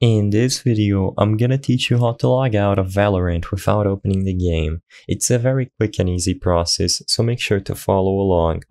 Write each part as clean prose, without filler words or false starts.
In this video, I'm gonna teach you how to log out of Valorant without opening the game. It's a very quick and easy process, so make sure to follow along.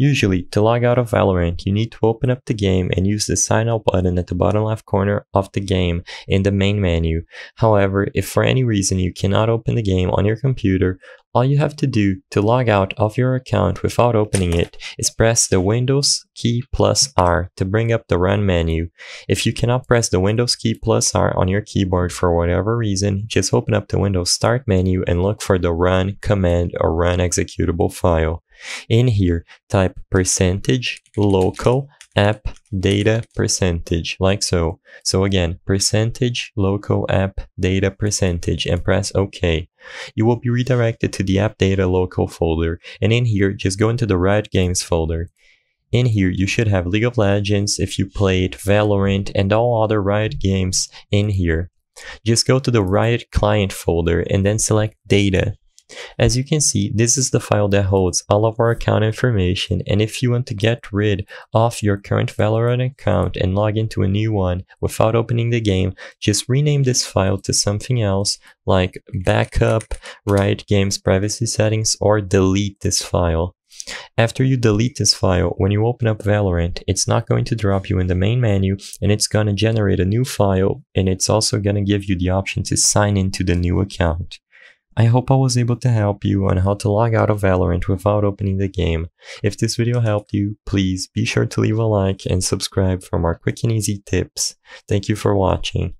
Usually, to log out of Valorant, you need to open up the game and use the sign out button at the bottom left corner of the game in the main menu. However, if for any reason you cannot open the game on your computer, all you have to do to log out of your account without opening it is press the Windows key plus R to bring up the run menu. If you cannot press the Windows key plus R on your keyboard for whatever reason, just open up the Windows Start menu and look for the run command or run executable file. In here, type %local_app_data% like so. So again, %local_app_data% and press OK. You will be redirected to the app data local folder, and in here just go into the Riot Games folder. In here you should have League of Legends if you played, Valorant, and all other Riot games in here. Just go to the Riot Client folder and then select Data. As you can see, this is the file that holds all of our account information, and if you want to get rid of your current Valorant account and log into a new one without opening the game, just rename this file to something else like Backup, Riot Games Privacy Settings, or delete this file. After you delete this file, when you open up Valorant, it's not going to drop you in the main menu, and it's going to generate a new file, and it's also going to give you the option to sign into the new account. I hope I was able to help you on how to log out of Valorant without opening the game. If this video helped you, please be sure to leave a like and subscribe for more quick and easy tips. Thank you for watching.